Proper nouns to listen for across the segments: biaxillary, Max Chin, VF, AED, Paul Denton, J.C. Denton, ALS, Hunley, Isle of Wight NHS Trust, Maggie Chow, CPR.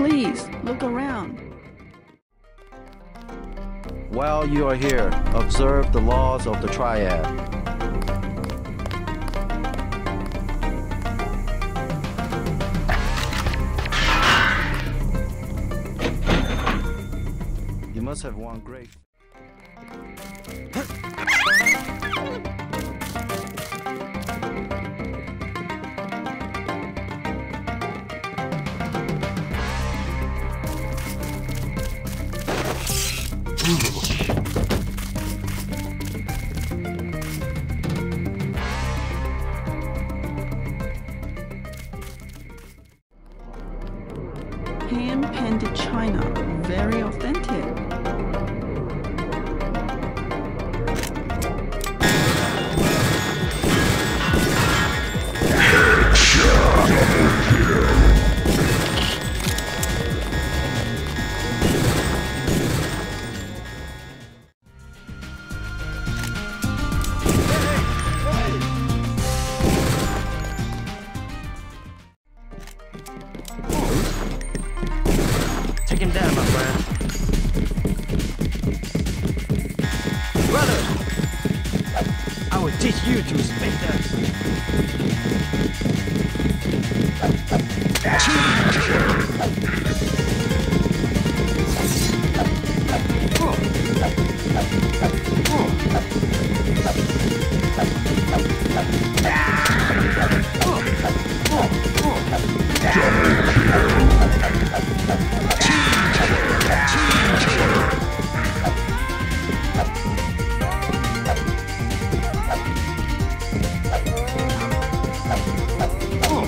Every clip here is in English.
Please look around. While you are here, observe the laws of the triad. You must have one great... Hand-painted china, very authentic. Take him down, my friend. Brother! I will teach you to respect us.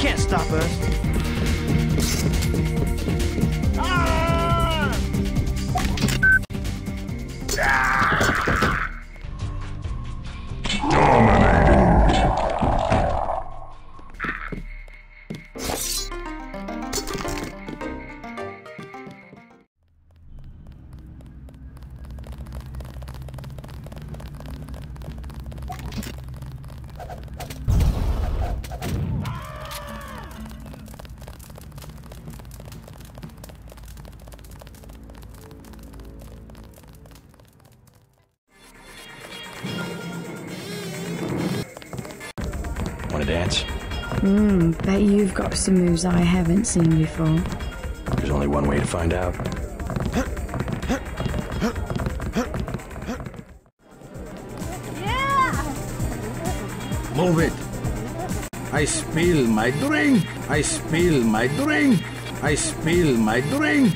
Can't stop us. Ah! Ah! Dance. Bet you've got some moves I haven't seen before. There's only one way to find out. Yeah! Move it! I spill my drink! I spill my drink! I spill my drink!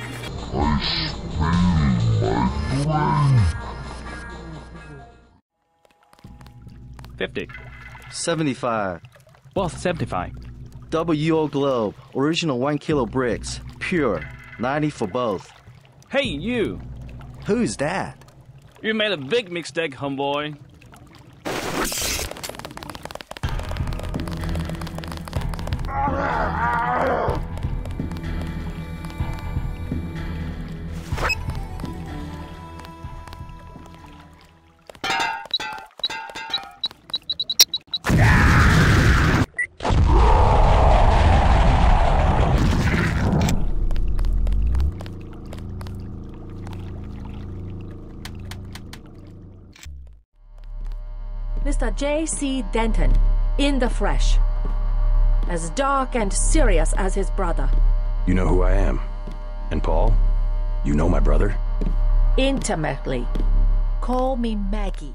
I spill my drink! 50. 75. Both 75. WO Globe, original 1 kilo bricks, pure, 90 for both. Hey, you! Who's that? You made a big mistake, homeboy. Mr. J.C. Denton, in the fresh. As dark and serious as his brother. You know who I am. And Paul, you know my brother? Intimately. Call me Maggie.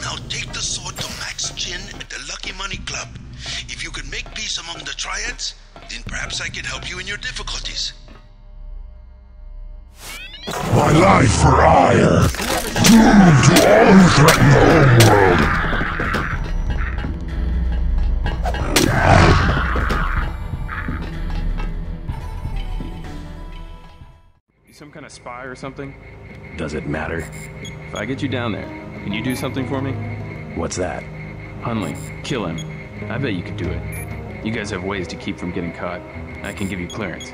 Now take the sword to Max Chin at the Lucky Money Club. If you can make peace among the triads, then perhaps I can help you in your difficulties. My life for hire! Doom to all who threaten the homeworld! You some kind of spy or something? Does it matter? If I get you down there, can you do something for me? What's that? Hunley, kill him. I bet you could do it. You guys have ways to keep from getting caught. I can give you clearance.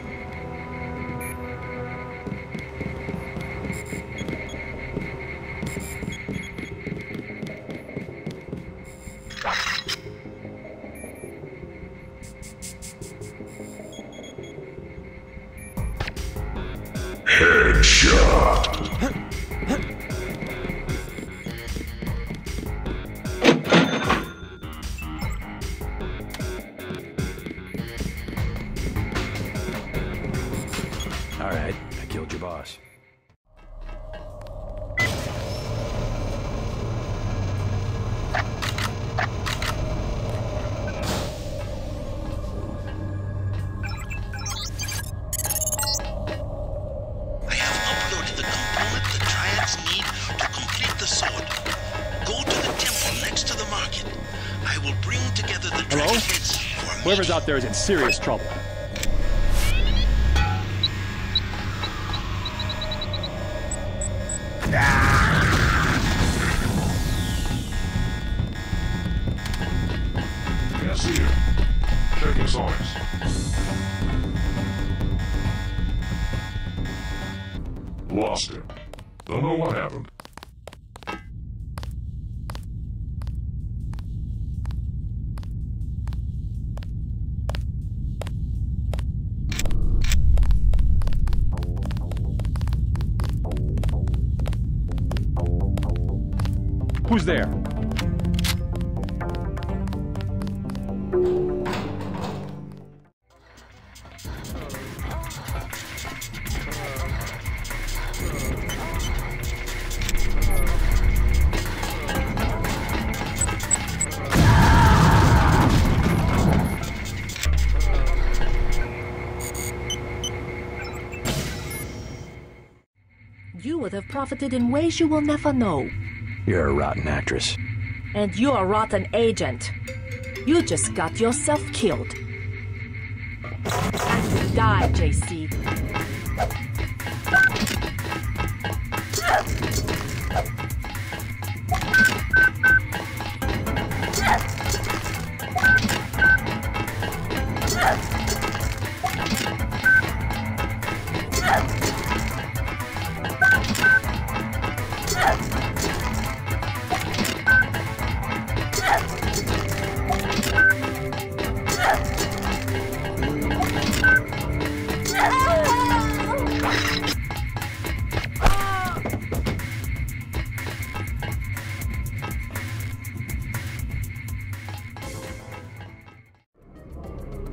Alright, I killed your boss. Whoever's out there is in serious trouble. Yeah, see you. Checking signs. Lost him. Don't know what happened. Who's there? You would have profited in ways you will never know. You're a rotten actress. And you're a rotten agent. You just got yourself killed. Time to die, J.C.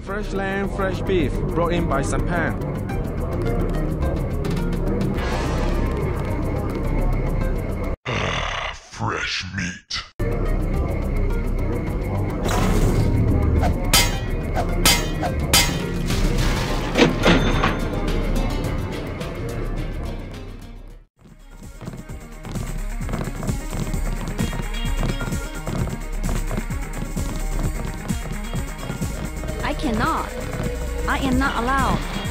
Fresh lamb, fresh beef, brought in by Sampan. Fresh meat. I cannot. I am not allowed.